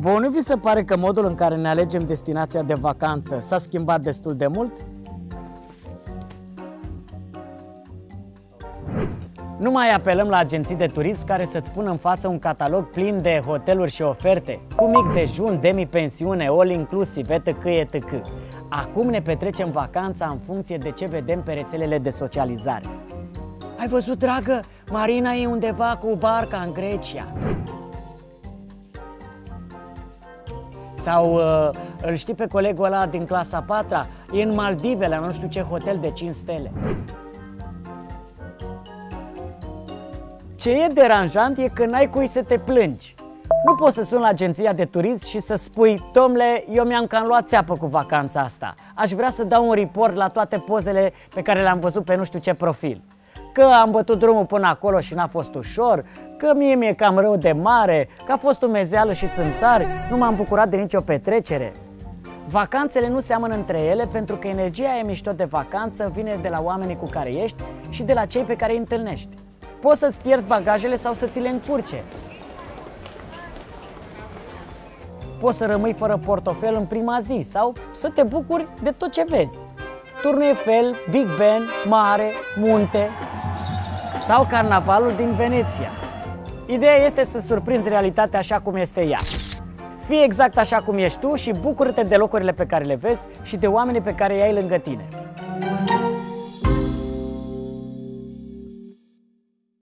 Vă nu vi se pare că modul în care ne alegem destinația de vacanță s-a schimbat destul de mult? Nu mai apelăm la agenții de turism care să-ți pună în față un catalog plin de hoteluri și oferte, cu mic dejun, demi-pensiune, all-inclusive, etc., etc. Acum ne petrecem vacanța în funcție de ce vedem pe rețelele de socializare. Ai văzut, dragă? Marina e undeva cu barca în Grecia. Sau îl știi pe colegul ăla din clasa 4-a? E în Maldive, la nu știu ce hotel de 5 stele. Ce e deranjant e că n-ai cui să te plângi. Nu poți să suni la agenția de turism și să spui: domnule, eu mi-am cam luat țeapă cu vacanța asta. Aș vrea să dau un report la toate pozele pe care le-am văzut pe nu știu ce profil. Că am bătut drumul până acolo și n-a fost ușor, că mie mi-e cam rău de mare, că a fost umezeală și țânțari, nu m-am bucurat de nicio petrecere. Vacanțele nu seamănă între ele pentru că energia e mișto de vacanță vine de la oamenii cu care ești și de la cei pe care îi întâlnești. Poți să-ți pierzi bagajele sau să ți le încurce. Poți să rămâi fără portofel în prima zi sau să te bucuri de tot ce vezi. Turnul Eiffel, Big Ben, mare, munte sau carnavalul din Veneția. Ideea este să surprinzi realitatea așa cum este ea. Fii exact așa cum ești tu și bucură-te de locurile pe care le vezi și de oamenii pe care îi ai lângă tine.